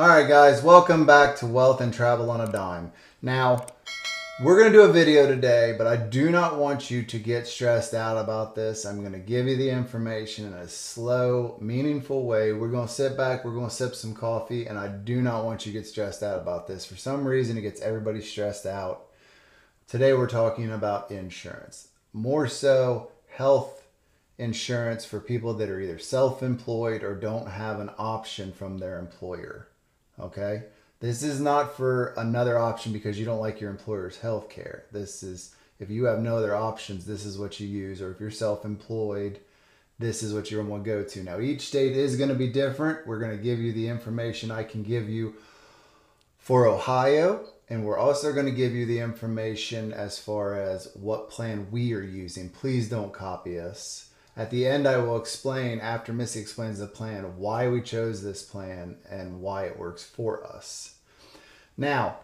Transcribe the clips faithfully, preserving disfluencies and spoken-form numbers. All right, guys, welcome back to Wealth and Travel on a Dime. Now, we're going to do a video today, but I do not want you to get stressed out about this. I'm going to give you the information in a slow, meaningful way. We're going to sit back, we're going to sip some coffee, and I do not want you to get stressed out about this. For some reason, it gets everybody stressed out. Today, we're talking about insurance, more so health insurance for people that are either self-employed or don't have an option from their employer. Okay, this is not for another option because you don't like your employer's health care. This is, if you have no other options, this is what you use. Or if you're self-employed, this is what you're going to go to. Now, each state is going to be different. We're going to give you the information I can give you for Ohio. And we're also going to give you the information as far as what plan we are using. Please don't copy us. At the end, I will explain, after Missy explains the plan, why we chose this plan and why it works for us. Now,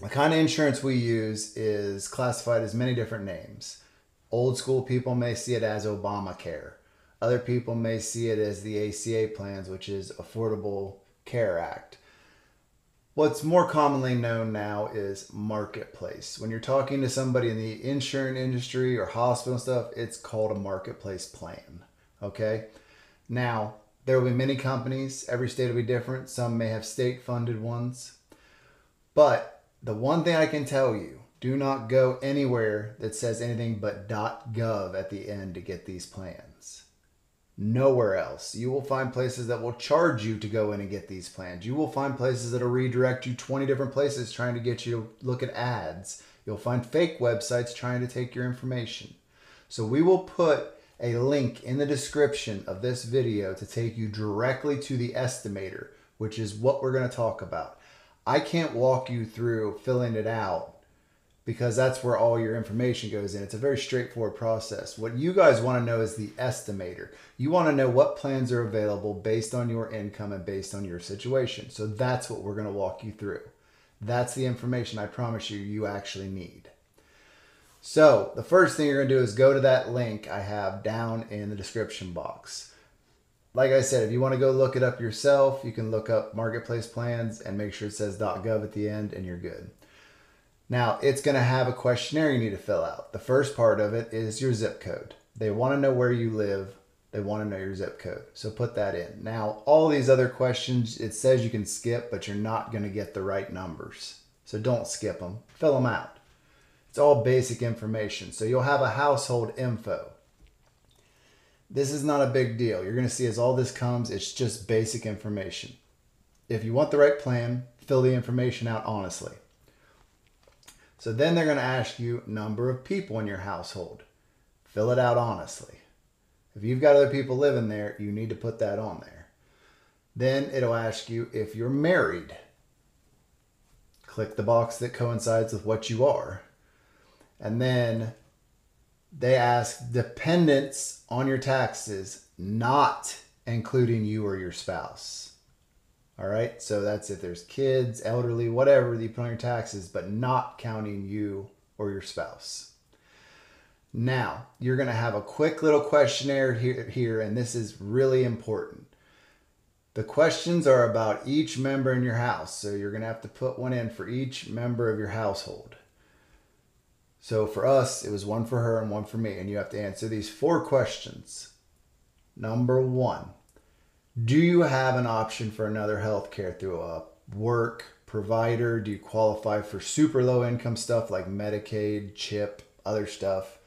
the kind of insurance we use is classified as many different names. Old school people may see it as Obamacare. Other people may see it as the A C A plans, which is Affordable Care Act. What's more commonly known now is marketplace. When you're talking to somebody in the insurance industry or hospital and stuff, it's called a marketplace plan, okay? Now, there will be many companies. Every state will be different. Some may have state-funded ones. But the one thing I can tell you, do not go anywhere that says anything but .gov at the end to get these plans. Nowhere else. You will find places that will charge you to go in and get these plans. You will find places that will redirect you twenty different places trying to get you to look at ads. You'll find fake websites trying to take your information. So we will put a link in the description of this video to take you directly to the estimator, which is what we're going to talk about. I can't walk you through filling it out, because that's where all your information goes in. It's a very straightforward process. What you guys want to know is the estimator. You want to know what plans are available based on your income and based on your situation. So that's what we're going to walk you through. That's the information I promise you you actually need. So the first thing you're going to do is go to that link I have down in the description box. Like I said, if you want to go look it up yourself, you can look up marketplace plans and make sure it says .gov at the end, and you're good. Now, it's going to have a questionnaire you need to fill out. The first part of it is your zip code. They want to know where you live. They want to know your zip code. So put that in. Now, all these other questions, it says you can skip, but you're not going to get the right numbers. So don't skip them. Fill them out. It's all basic information. So you'll have a household info. This is not a big deal. You're going to see as all this comes, it's just basic information. If you want the right plan, fill the information out honestly. So then they're going to ask you number of people in your household. Fill it out honestly. If you've got other people living there, you need to put that on there. Then it'll ask you if you're married. Click the box that coincides with what you are. And then they ask dependents on your taxes, not including you or your spouse. All right, so that's if there's kids, elderly, whatever that you put on your taxes, but not counting you or your spouse. Now, you're going to have a quick little questionnaire here, here, and this is really important. The questions are about each member in your house, so you're going to have to put one in for each member of your household. So for us, it was one for her and one for me, and you have to answer these four questions. Number one. Do you have an option for another health care through a work provider? Do you qualify for super low income stuff like Medicaid, CHIP, other stuff?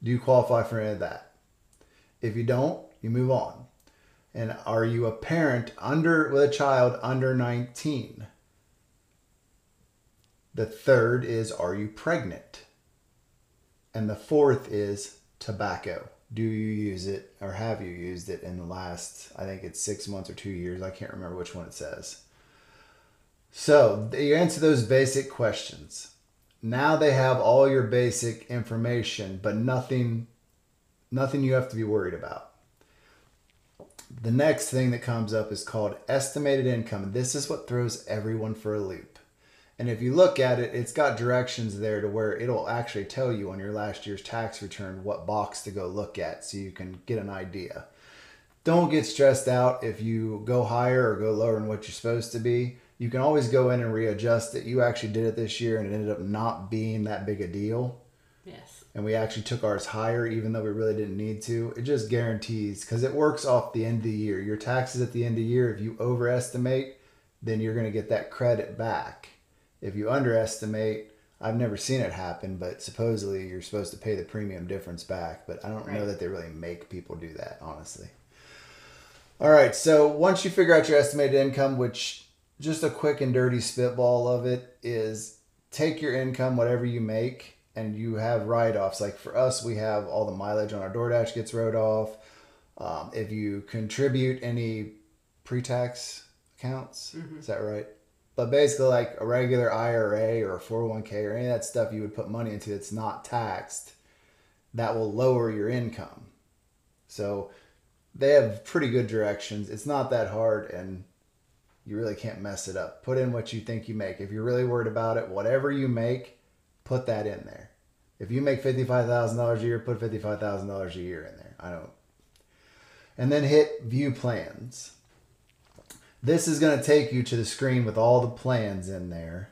Do you qualify for any of that? If you don't, you move on. And are you a parent under with a child under nineteen? The third is, are you pregnant? And the fourth is tobacco. Do you use it, or have you used it in the last, I think it's six months or two years. I can't remember which one it says. So you answer those basic questions. Now they have all your basic information, but nothing, nothing you have to be worried about. The next thing that comes up is called estimated income. This is what throws everyone for a loop. And if you look at it, it's got directions there to where it'll actually tell you on your last year's tax return what box to go look at so you can get an idea. Don't get stressed out if you go higher or go lower than what you're supposed to be. You can always go in and readjust it. You actually did it this year and it ended up not being that big a deal. Yes. And we actually took ours higher even though we really didn't need to. It just guarantees, because it works off the end of the year. Your taxes at the end of the year, if you overestimate, then you're going to get that credit back. If you underestimate, I've never seen it happen, but supposedly you're supposed to pay the premium difference back. But I don't right. know that they really make people do that, honestly. All right, so once you figure out your estimated income, which just a quick and dirty spitball of it is, take your income, whatever you make, and you have write-offs. Like for us, we have all the mileage on our DoorDash gets wrote off. Um, if you contribute any pre-tax accounts, mm-hmm. is that right? But basically like a regular I R A or a four oh one k or any of that stuff you would put money into that's not taxed, that will lower your income. So they have pretty good directions. It's not that hard and you really can't mess it up. Put in what you think you make. If you're really worried about it, whatever you make, put that in there. If you make fifty-five thousand dollars a year, put fifty-five thousand dollars a year in there. I don't. And then hit view plans. This is going to take you to the screen with all the plans in there.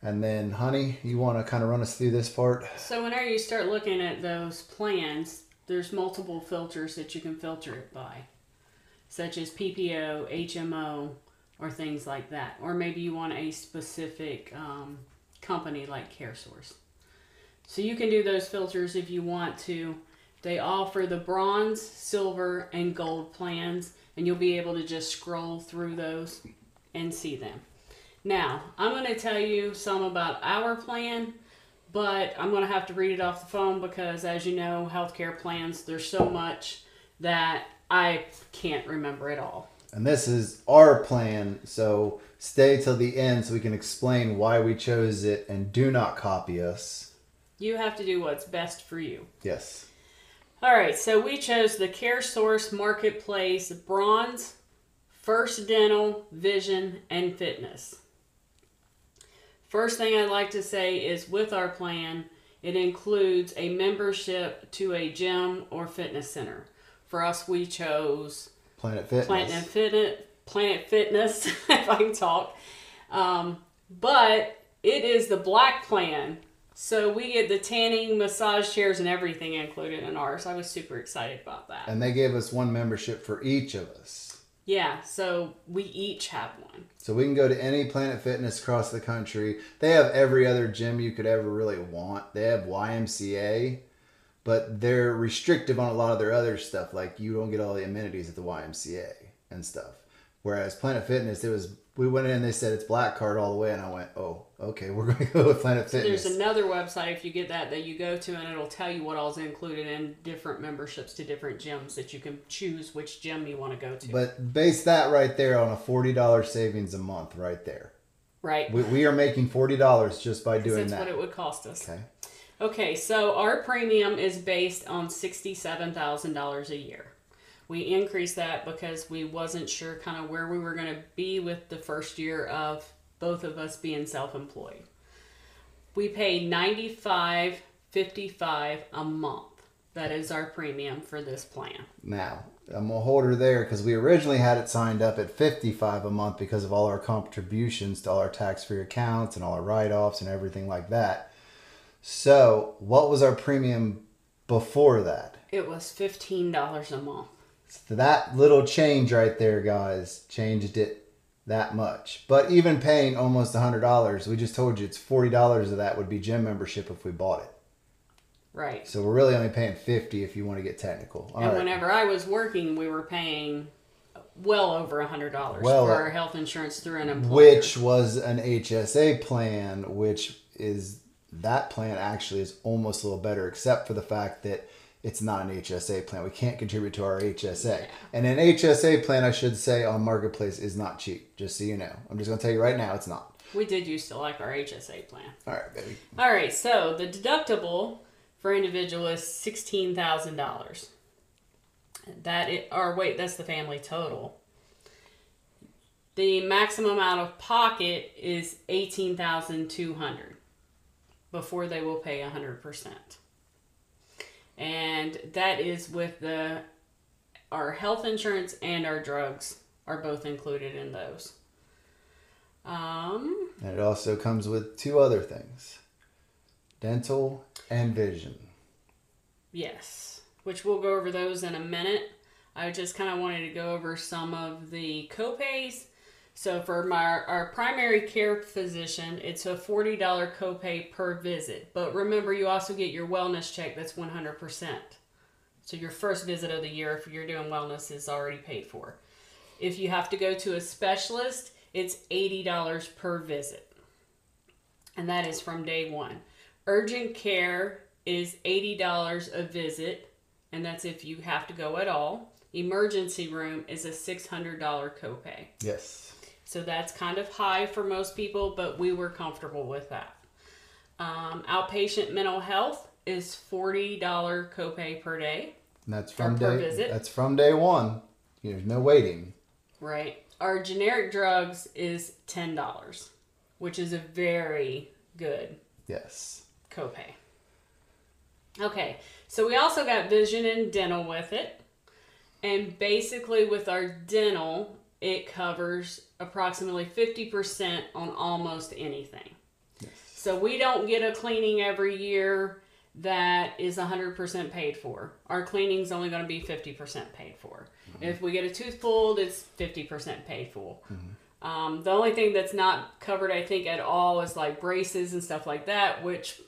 And then, honey, you want to kind of run us through this part? So whenever you start looking at those plans, there's multiple filters that you can filter it by, such as P P O, H M O, or things like that. Or maybe you want a specific um, company like CareSource. So you can do those filters if you want to. They offer the bronze, silver, and gold plans, and you'll be able to just scroll through those and see them. Now, I'm going to tell you some about our plan, but I'm going to have to read it off the phone because, as you know, healthcare plans, there's so much that I can't remember it all. And this is our plan, so stay till the end so we can explain why we chose it, and do not copy us. You have to do what's best for you. Yes. All right, so we chose the CareSource Marketplace Bronze, First Dental, Vision, and Fitness. First thing I'd like to say is with our plan, it includes a membership to a gym or fitness center. For us, we chose Planet Fitness. Planet Fitness, Planet Fitness if I can talk. Um, but it is the black plan. So we get the tanning, massage chairs, and everything included in ours. I was super excited about that. And they gave us one membership for each of us. Yeah, so we each have one. So we can go to any Planet Fitness across the country. They have every other gym you could ever really want. They have Y M C A, but they're restrictive on a lot of their other stuff. Like you don't get all the amenities at the Y M C A and stuff. Whereas Planet Fitness, it was... We went in and they said it's black card all the way, and I went, oh, okay, we're going to go with Planet Fitness. So there's another website, if you get that, that you go to, and it'll tell you what all's included in different memberships to different gyms that you can choose which gym you want to go to. But base that right there on a forty dollars savings a month right there. Right. We, we are making forty dollars just by doing that's that. That's what it would cost us. Okay. Okay, so our premium is based on sixty-seven thousand dollars a year. We increased that because we wasn't sure kind of where we were going to be with the first year of both of us being self-employed. We pay ninety-five fifty-five a month. That is our premium for this plan. Now, I'm going to hold her there because we originally had it signed up at fifty-five a month because of all our contributions to all our tax-free accounts and all our write-offs and everything like that. So, what was our premium before that? It was fifteen dollars a month. So that little change right there, guys, changed it that much. But even paying almost one hundred dollars, we just told you it's forty dollars of that would be gym membership if we bought it. Right. So we're really only paying fifty dollars if you want to get technical. All and right. Whenever I was working, we were paying well over one hundred dollars well, for our health insurance through an employer. Which was an H S A plan, which is that plan actually is almost a little better, except for the fact that it's not an H S A plan. We can't contribute to our H S A. Yeah. And an H S A plan, I should say, on Marketplace is not cheap, just so you know. I'm just going to tell you right now, it's not. We did used to like our H S A plan. All right, baby. All right, so the deductible for individual is sixteen thousand dollars. That it, or wait, that's the family total. The maximum out of pocket is eighteen thousand two hundred dollars before they will pay one hundred percent. And that is with the our health insurance and our drugs are both included in those. Um, and it also comes with two other things, dental and vision. Yes, which we'll go over those in a minute. I just kind of wanted to go over some of the copays. So for my, our primary care physician, it's a forty dollar copay per visit. But remember, you also get your wellness check that's one hundred percent. So your first visit of the year, if you're doing wellness, is already paid for. If you have to go to a specialist, it's eighty dollars per visit. And that is from day one. Urgent care is eighty dollars a visit, and that's if you have to go at all. Emergency room is a six hundred dollar copay. Yes. So that's kind of high for most people, but we were comfortable with that. Um, outpatient mental health is forty dollar copay per day. And that's from day, per visit. That's from day one. There's no waiting. Right. Our generic drugs is ten dollars, which is a very good yes copay. Okay, so we also got vision and dental with it. And basically with our dental, it covers approximately fifty percent on almost anything. Yes. So we don't get a cleaning every year that is one hundred percent paid for. Our cleaning's only going to be fifty percent paid for. Mm-hmm. If we get a tooth pulled, it's fifty percent paid for. Mm-hmm. Um, the only thing that's not covered, I think, at all is like braces and stuff like that, which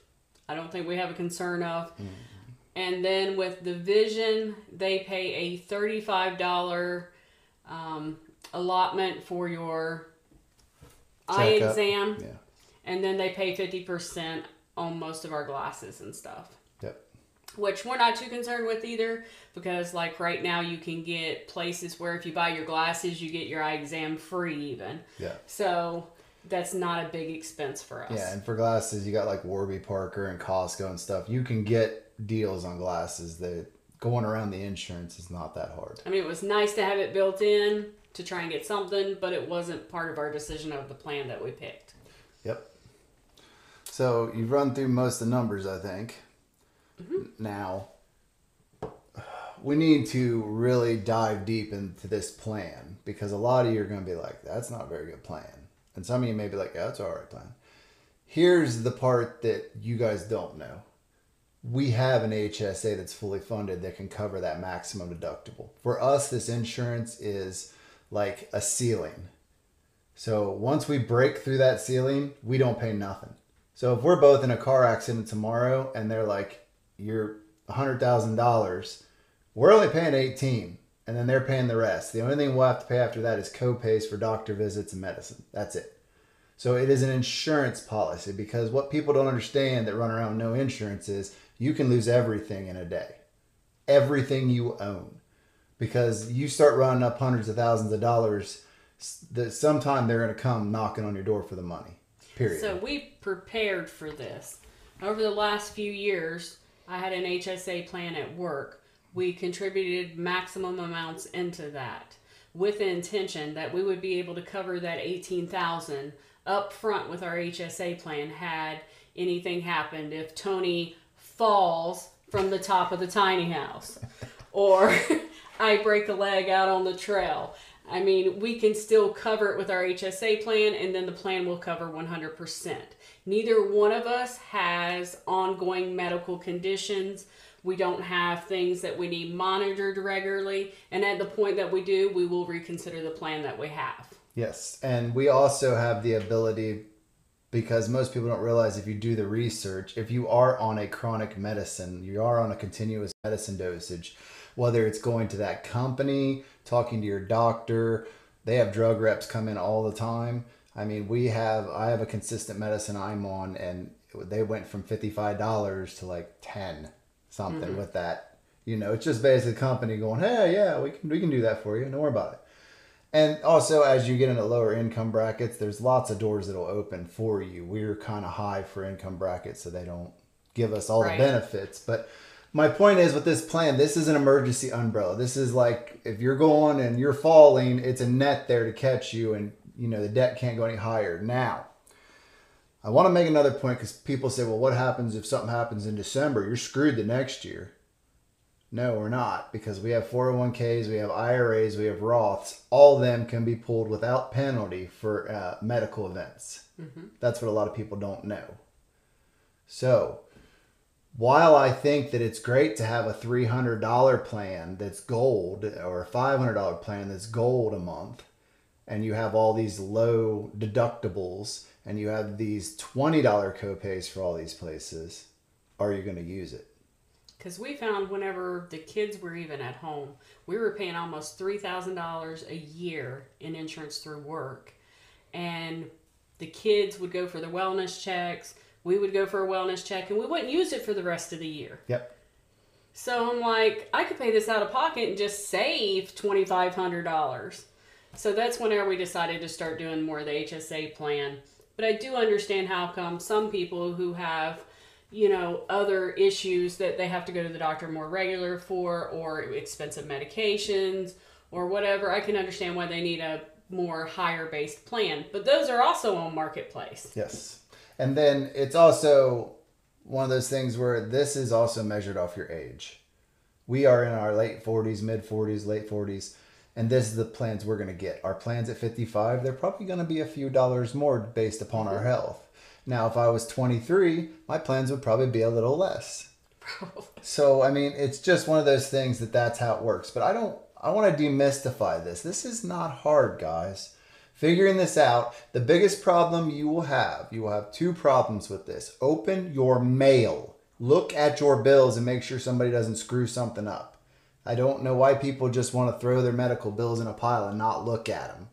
I don't think we have a concern of. Mm-hmm. And then with the vision, they pay a thirty-five dollar um, allotment for your Check eye up. exam. Yeah. And then they pay fifty percent on most of our glasses and stuff. Yep. Which we're not too concerned with either, because like right now you can get places where if you buy your glasses, you get your eye exam free even. Yeah. So that's not a big expense for us. Yeah, and for glasses, you got like Warby Parker and Costco and stuff. You can get deals on glasses that going around the insurance is not that hard. I mean, it was nice to have it built in to try and get something, but it wasn't part of our decision of the plan that we picked. Yep. So you've run through most of the numbers, I think. Mm-hmm. Now, we need to really dive deep into this plan, because a lot of you are going to be like, that's not a very good plan. And some of you may be like, yeah, that's an all right plan. Here's the part that you guys don't know. We have an H S A that's fully funded that can cover that maximum deductible. For us, this insurance is like a ceiling. So once we break through that ceiling, we don't pay nothing. So if we're both in a car accident tomorrow and they're like, you're one hundred thousand dollars, we're only paying eighteen thousand dollars, and then they're paying the rest. The only thing we'll have to pay after that is co-pays for doctor visits and medicine. That's it. So it is an insurance policy, because what people don't understand that run around no insurance is you can lose everything in a day, everything you own, because you start running up hundreds of thousands of dollars that sometime they're going to come knocking on your door for the money, period. So we prepared for this. Over the last few years, I had an H S A plan at work. We contributed maximum amounts into that with the intention that we would be able to cover that eighteen thousand dollars up front with our H S A plan had anything happened. If Tony falls from the top of the tiny house, or I break a leg out on the trail. I mean, we can still cover it with our H S A plan, and then the plan will cover one hundred percent. Neither one of us has ongoing medical conditions. We don't have things that we need monitored regularly. And at the point that we do, we will reconsider the plan that we have. Yes. And we also have the ability, because most people don't realize if you do the research, if you are on a chronic medicine, you are on a continuous medicine dosage, whether it's going to that company, talking to your doctor, they have drug reps come in all the time. I mean, we have, I have a consistent medicine I'm on, and they went from fifty-five dollars to like ten something mm-hmm. with that. You know, it's just basically company going, hey, yeah, we can, we can do that for you. Don't worry about it. And also, as you get into lower income brackets, there's lots of doors that'll open for you. We're kind of high for income brackets, so they don't give us all right. the benefits. But my point is with this plan, this is an emergency umbrella. This is like if you're going and you're falling, it's a net there to catch you, and you know the debt can't go any higher. Now, I want to make another point, because people say, well, what happens if something happens in December? You're screwed the next year. No, we're not, because we have four oh one Ks, we have I R As, we have Roths. All of them can be pulled without penalty for uh, medical events. Mm-hmm. That's what a lot of people don't know. So while I think that it's great to have a three hundred dollar plan that's gold or a five hundred dollar plan that's gold a month, and you have all these low deductibles and you have these twenty dollar copays for all these places, are you going to use it? Because we found whenever the kids were even at home, we were paying almost three thousand dollars a year in insurance through work. And the kids would go for the wellness checks. We would go for a wellness check, and we wouldn't use it for the rest of the year. Yep. So I'm like, I could pay this out of pocket and just save twenty-five hundred dollars. So that's whenever we decided to start doing more of the H S A plan. But I do understand how come some people who have, you know, other issues that they have to go to the doctor more regular for, or expensive medications or whatever, I can understand why they need a more higher based plan. But those are also on Marketplace. Yes. And then it's also one of those things where this is also measured off your age. We are in our late forties, mid forties, late forties. And this is the plans we're going to get. Our plans at fifty-five, they're probably going to be a few dollars more based upon mm-hmm. our health. Now, if I was twenty-three, my plans would probably be a little less. Probably. So, I mean, it's just one of those things that that's how it works. But I don't, I want to demystify this. This is not hard, guys. Figuring this out, the biggest problem you will have, you will have two problems with this. Open your mail. Look at your bills and make sure somebody doesn't screw something up. I don't know why people just want to throw their medical bills in a pile and not look at them.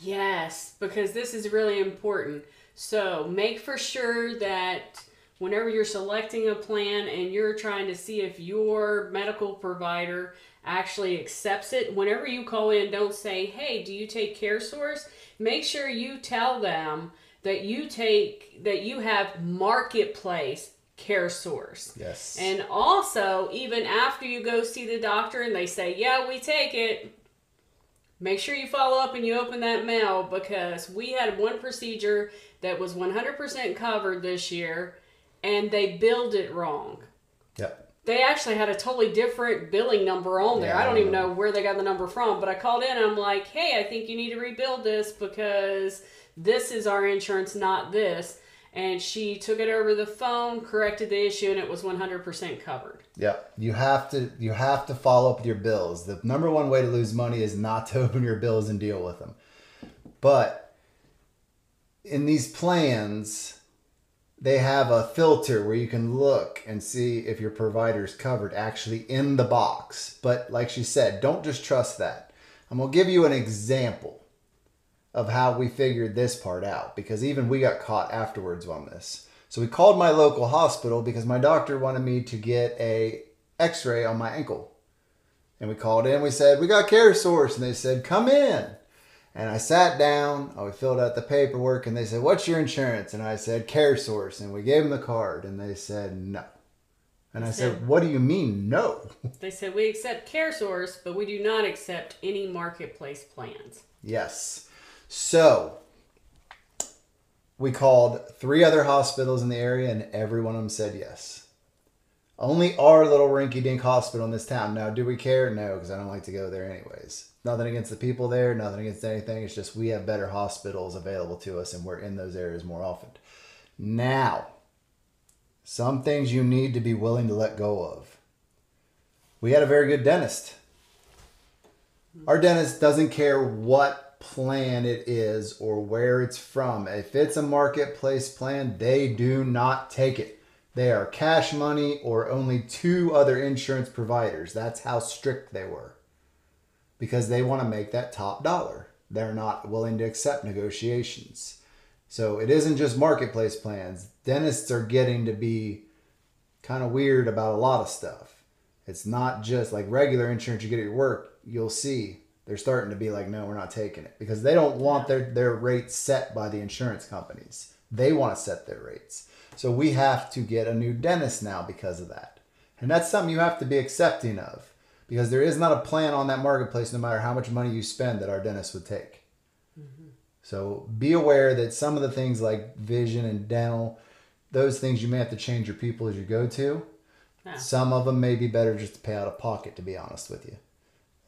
Yes, because this is really important. So make for sure that whenever you're selecting a plan and you're trying to see if your medical provider actually accepts it, whenever you call in, don't say, hey, do you take CareSource? Make sure you tell them that you take, that you have Marketplace CareSource. Yes. And also, even after you go see the doctor and they say, yeah, we take it, make sure you follow up and you open that mail, because we had one procedure that was one hundred percent covered this year and they billed it wrong. Yep. They actually had a totally different billing number on there. Yeah, I don't I even know. know where they got the number from, but I called in and I'm like, hey, I think you need to rebuild this because this is our insurance, not this. And she took it over the phone, corrected the issue, and it was one hundred percent covered. Yeah, you have to you have to follow up with your bills. The number one way to lose money is not to open your bills and deal with them. But in these plans, they have a filter where you can look and see if your provider's covered actually in the box. But like she said, don't just trust that. I'm going to give you an example of how we figured this part out, because even we got caught afterwards on this. So we called my local hospital because my doctor wanted me to get a x-ray on my ankle. And we called in, we said, we got CareSource. And they said, come in. And I sat down, I filled out the paperwork, and they said, what's your insurance? And I said, CareSource. And we gave them the card, and they said, no. And I said, what do you mean, no? They said, we accept CareSource, but we do not accept any Marketplace plans. Yes. So we called three other hospitals in the area and every one of them said yes. Only our little rinky-dink hospital in this town. Now, do we care? No, because I don't like to go there anyways. Nothing against the people there, nothing against anything. It's just we have better hospitals available to us and we're in those areas more often. Now, some things you need to be willing to let go of. We had a very good dentist. Our dentist doesn't care what plan it is or where it's from. If it's a Marketplace plan, they do not take it. They are Cash Money or only two other insurance providers. That's how strict they were, because they want to make that top dollar. They're not willing to accept negotiations. So it isn't just Marketplace plans. Dentists are getting to be kind of weird about a lot of stuff. It's not just like regular insurance you get at your work. You'll see they're starting to be like, no, we're not taking it, because they don't want their, their rates set by the insurance companies. They want to set their rates. So we have to get a new dentist now because of that. And that's something you have to be accepting of, because there is not a plan on that Marketplace, no matter how much money you spend, that our dentist would take. Mm-hmm. So be aware that some of the things like vision and dental, those things you may have to change your people as you go to. Yeah. Some of them may be better just to pay out of pocket, to be honest with you.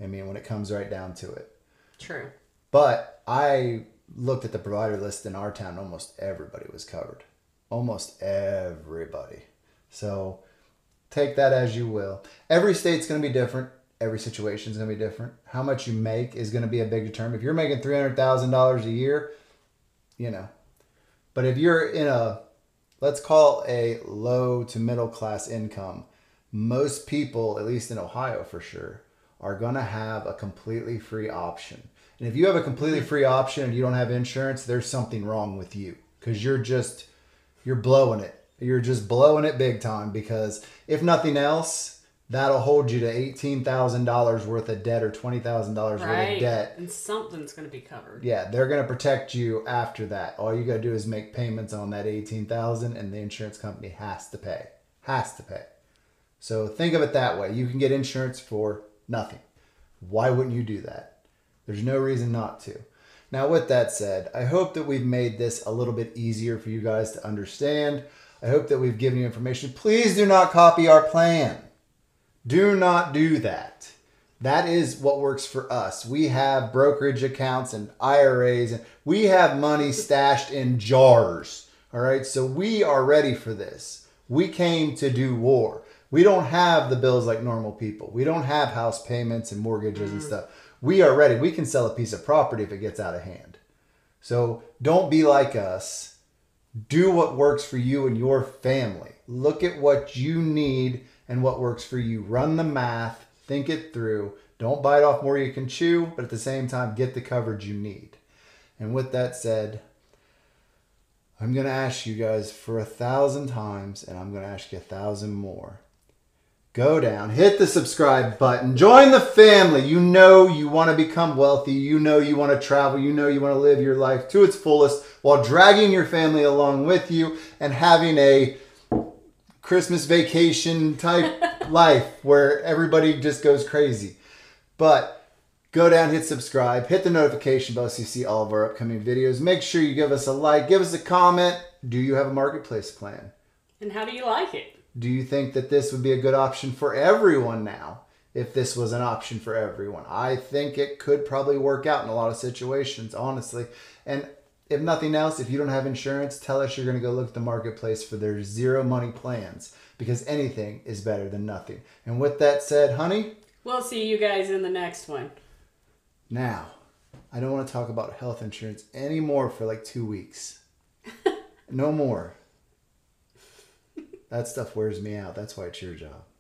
I mean, when it comes right down to it. True. But I looked at the provider list in our town. Almost everybody was covered. Almost everybody. So take that as you will. Every state's going to be different. Every situation's going to be different. How much you make is going to be a big determinant. If you're making three hundred thousand dollars a year, you know. But if you're in a, let's call a low to middle class income, most people, at least in Ohio for sure, are going to have a completely free option. And if you have a completely free option and you don't have insurance, there's something wrong with you, because you're just, you're blowing it. You're just blowing it big time, because if nothing else, that'll hold you to eighteen thousand dollars worth of debt or twenty thousand dollars right. worth of debt. And something's going to be covered. Yeah, they're going to protect you after that. All you got to do is make payments on that eighteen thousand dollars, and the insurance company has to pay. Has to pay. So think of it that way. You can get insurance for nothing. Why wouldn't you do that? There's no reason not to. Now, with that said, I hope that we've made this a little bit easier for you guys to understand. I hope that we've given you information. Please do not copy our plan. Do not do that. That is what works for us. We have brokerage accounts and I R As, and we have money stashed in jars. All right. So we are ready for this. We came to do war. We don't have the bills like normal people. We don't have house payments and mortgages and stuff. We are ready. We can sell a piece of property if it gets out of hand. So don't be like us. Do what works for you and your family. Look at what you need and what works for you. Run the math, think it through. Don't bite off more you can chew, but at the same time, get the coverage you need. And with that said, I'm going to ask you guys for a thousand times, and I'm going to ask you a thousand more. Go down, hit the subscribe button, join the family. You know you want to become wealthy. You know you want to travel. You know you want to live your life to its fullest while dragging your family along with you and having a Christmas vacation type life where everybody just goes crazy. But go down, hit subscribe, hit the notification bell so you see all of our upcoming videos. Make sure you give us a like, give us a comment. Do you have a marketplace plan? And how do you like it? Do you think that this would be a good option for everyone now, if this was an option for everyone? I think it could probably work out in a lot of situations, honestly. And if nothing else, if you don't have insurance, tell us you're going to go look at the marketplace for their zero money plans, because anything is better than nothing. And with that said, honey, we'll see you guys in the next one. Now, I don't want to talk about health insurance anymore for like two weeks. No more. That stuff wears me out. That's why it's your job.